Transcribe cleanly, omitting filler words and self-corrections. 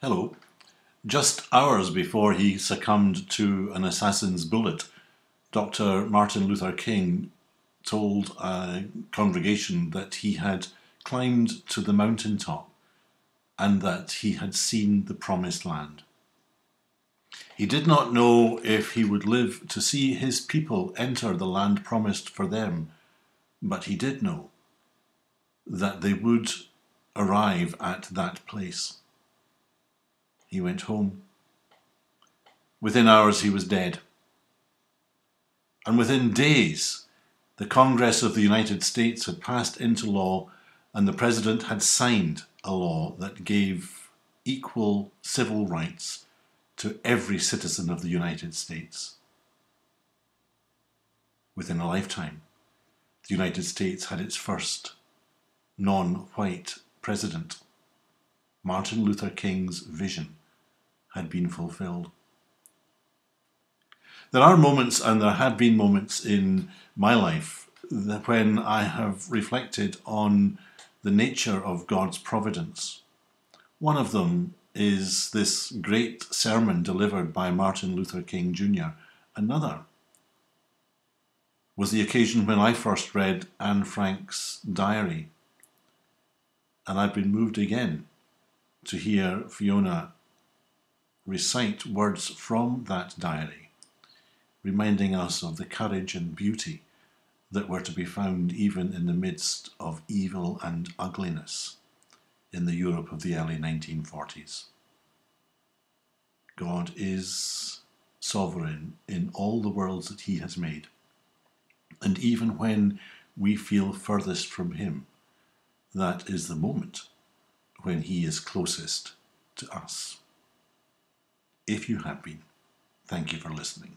Hello. Just hours before he succumbed to an assassin's bullet, Dr. Martin Luther King told a congregation that he had climbed to the mountaintop and that he had seen the Promised Land. He did not know if he would live to see his people enter the land promised for them, but he did know that they would arrive at that place. He went home. Within hours he was dead. And within days, the Congress of the United States had passed into law and the President had signed a law that gave equal civil rights to every citizen of the United States. Within a lifetime, the United States had its first non-white president. Martin Luther King's vision had been fulfilled. There are moments, and there have been moments in my life when I have reflected on the nature of God's providence. One of them is this great sermon delivered by Martin Luther King Jr. Another was the occasion when I first read Anne Frank's diary, and I've been moved again to hear Fiona recite words from that diary, reminding us of the courage and beauty that were to be found even in the midst of evil and ugliness in the Europe of the early 1940s. God is sovereign in all the worlds that he has made, and even when we feel furthest from him, that is the moment when he is closest to us. If you have been, thank you for listening.